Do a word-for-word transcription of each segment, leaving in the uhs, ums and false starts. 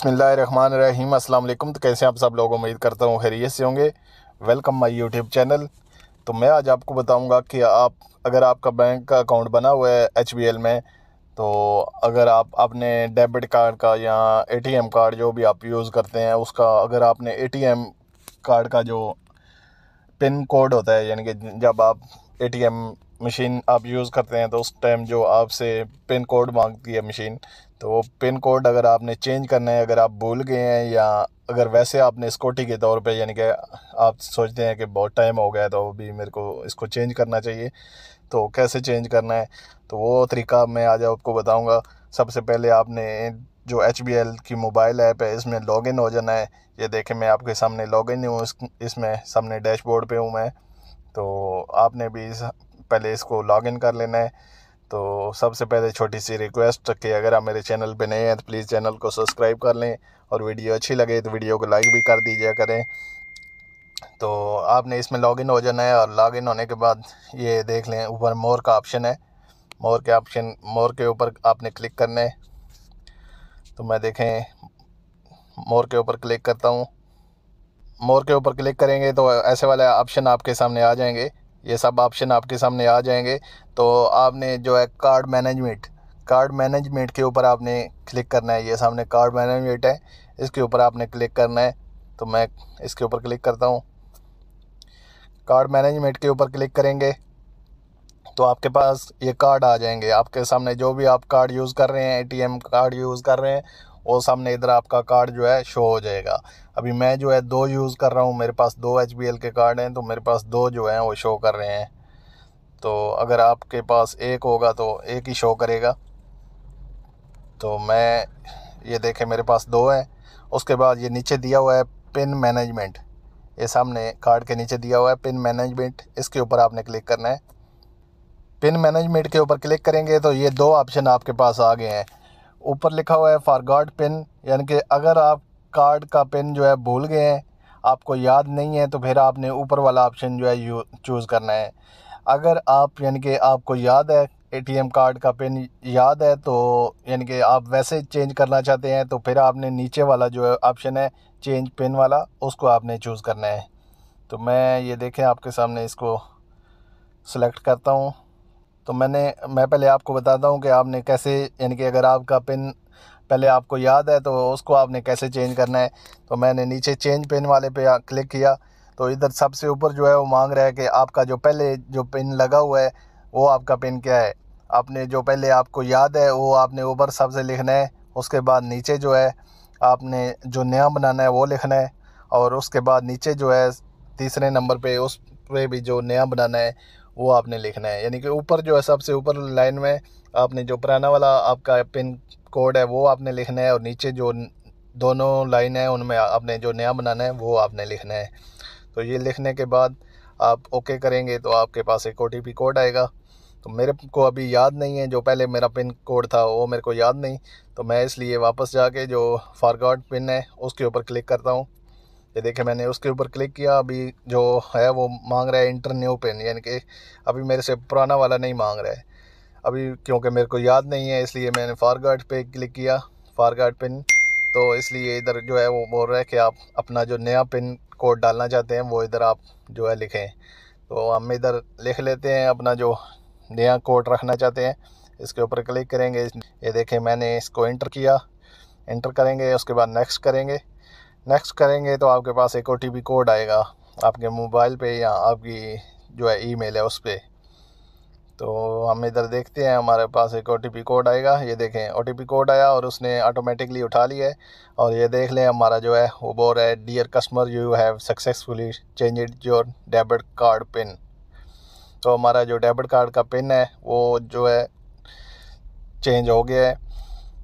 बिस्मिल्लाहिर्रहमानिर्रहीम। अस्सलाम वालेकुम। तो कैसे आप सब लोग, उम्मीद करता हूँ खैरियत से होंगे। Welcome my YouTube channel. तो मैं आज आपको बताऊँगा कि आप अगर आपका बैंक का अकाउंट बना हुआ है एच बी एल में, तो अगर आप आपने डेबिट कार्ड का या ए टी एम कार्ड जो भी आप यूज़ करते हैं उसका, अगर आपने ए टी एम कार्ड का जो पिन कोड होता है, यानी कि जब आप ए टी एम मशीन आप यूज़ करते हैं तो उस टाइम जो आपसे पिन कोड मांगती है मशीन, तो वो पिन कोड अगर आपने चेंज करना है, अगर आप भूल गए हैं या अगर वैसे आपने सिक्योरिटी के तौर पे, यानी कि आप सोचते हैं कि बहुत टाइम हो गया तो भी मेरे को इसको चेंज करना चाहिए, तो कैसे चेंज करना है तो वो तरीका मैं आज आपको बताऊँगा। सबसे पहले आपने जो एच बी एल की मोबाइल ऐप है इसमें लॉगिन हो जाना है। ये देखें, मैं आपके सामने लॉगिन हूँ, इसमें सामने डैशबोर्ड पे हूँ मैं। तो आपने भी पहले इसको लॉगिन कर लेना है। तो सबसे पहले छोटी सी रिक्वेस्ट कि अगर आप मेरे चैनल पे नए हैं तो प्लीज़ चैनल को सब्सक्राइब कर लें, और वीडियो अच्छी लगे तो वीडियो को लाइक भी कर दीजिए करें। तो आपने इसमें लॉगिन हो जाना है, और लॉगिन होने के बाद ये देख लें ऊपर मोर का ऑप्शन है, मोर के ऑप्शन मोर के ऊपर आपने क्लिक करना है। तो मैं देखें मोर के ऊपर क्लिक करता हूँ। मोर के ऊपर क्लिक करेंगे तो ऐसे वाले ऑप्शन आपके सामने आ जाएंगे, ये सब ऑप्शन आपके सामने आ जाएंगे। तो आपने जो है कार्ड मैनेजमेंट, कार्ड मैनेजमेंट के ऊपर आपने क्लिक करना है। ये सामने कार्ड मैनेजमेंट है, इसके ऊपर आपने क्लिक करना है। तो मैं इसके ऊपर क्लिक करता हूँ। कार्ड मैनेजमेंट के ऊपर क्लिक करेंगे तो आपके पास ये कार्ड आ जाएंगे। आपके सामने जो भी आप कार्ड यूज़ कर रहे हैं, A T M card use कर रहे हैं, वो सामने इधर आपका कार्ड जो है शो हो जाएगा। अभी मैं जो है दो यूज़ कर रहा हूँ, मेरे पास दो एच बी एल के कार्ड हैं, तो मेरे पास दो जो हैं वो शो कर रहे हैं। तो अगर आपके पास एक होगा तो एक ही शो करेगा। तो मैं ये देखें मेरे पास दो हैं। उसके बाद ये नीचे दिया हुआ है पिन मैनेजमेंट, ये सामने कार्ड के नीचे दिया हुआ है पिन मैनेजमेंट, इसके ऊपर आपने क्लिक करना है। पिन मैनेजमेंट के ऊपर क्लिक करेंगे तो ये दो ऑप्शन आपके पास आ गए हैं। ऊपर लिखा हुआ है फॉरगॉट पिन, यानी कि अगर आप कार्ड का पिन जो है भूल गए हैं, आपको याद नहीं है, तो फिर आपने ऊपर वाला ऑप्शन जो है यू चूज़ करना है। अगर आप यानी कि आपको याद है ए टी एम कार्ड का पिन याद है, तो यानी कि आप वैसे चेंज करना चाहते हैं, तो फिर आपने नीचे वाला जो ऑप्शन है चेंज पिन वाला, उसको आपने चूज़ करना है। तो मैं ये देखें आपके सामने इसको सेलेक्ट करता हूँ। तो मैंने मैं पहले आपको बताता हूँ कि आपने कैसे, यानी कि अगर आपका पिन पहले आपको याद है तो उसको आपने कैसे चेंज करना है। तो मैंने नीचे चेंज पिन वाले पे क्लिक किया, तो इधर सबसे ऊपर जो है वो मांग रहा है कि आपका जो पहले जो पिन लगा हुआ है वो आपका पिन क्या है। आपने जो पहले आपको याद है वो आपने ऊपर सबसे लिखना है, उसके बाद नीचे जो है आपने जो नया बनाना है वो लिखना है, और उसके बाद नीचे जो है तीसरे नंबर पर उस पर भी जो नया बनाना है वो आपने लिखना है। यानी कि ऊपर जो है सबसे ऊपर लाइन में आपने जो पुराना वाला आपका पिन कोड है वो आपने लिखना है, और नीचे जो दोनों लाइन है उनमें आपने जो नया बनाना है वो आपने लिखना है। तो ये लिखने के बाद आप ओके करेंगे तो आपके पास एक ओ टी पी कोड आएगा। तो मेरे को अभी याद नहीं है, जो पहले मेरा पिन कोड था वो मेरे को याद नहीं, तो मैं इसलिए वापस जाके जो फॉरगॉट पिन है उसके ऊपर क्लिक करता हूँ। ये देखें मैंने उसके ऊपर क्लिक किया, अभी जो है वो मांग रहा है इंटर न्यू पिन, यानी कि अभी मेरे से पुराना वाला नहीं मांग रहा है। अभी क्योंकि मेरे को याद नहीं है इसलिए मैंने फॉरगॉट पे क्लिक किया, फॉरगॉट पिन। तो इसलिए इधर जो है वो बोल रहा है कि आप अपना जो नया पिन कोड डालना चाहते हैं वो इधर आप जो है लिखें। तो हम इधर लिख लेते हैं अपना जो नया कोड रखना चाहते हैं, इसके ऊपर क्लिक करेंगे। ये देखें मैंने इसको इंटर किया, इंटर करेंगे, उसके बाद नेक्स्ट करेंगे। नेक्स्ट करेंगे तो आपके पास एक ओ टी पी कोड आएगा आपके मोबाइल पे या आपकी जो है ईमेल है उस पर। तो हम इधर देखते हैं, हमारे पास एक ओ टी पी कोड आएगा। ये देखें ओ टी पी कोड आया और उसने ऑटोमेटिकली उठा लिया है, और ये देख लें हमारा जो है वो बोल रहा है dear customer you have successfully changed your debit card pin. तो हमारा जो डेबिट कार्ड का पिन है वो जो है चेंज हो गया है।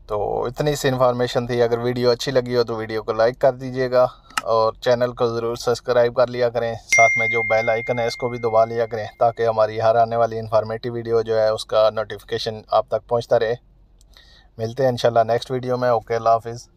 तो इतनी सी इन्फॉर्मेशन थी। अगर वीडियो अच्छी लगी हो तो वीडियो को लाइक कर दीजिएगा, और चैनल को ज़रूर सब्सक्राइब कर लिया करें, साथ में जो बेल आइकन है इसको भी दबा लिया करें, ताकि हमारी हर आने वाली इन्फॉर्मेटिव वीडियो जो है उसका नोटिफिकेशन आप तक पहुंचता रहे। मिलते हैं इंशाल्लाह नेक्स्ट वीडियो में। ओके, अल्लाह हाफिज़।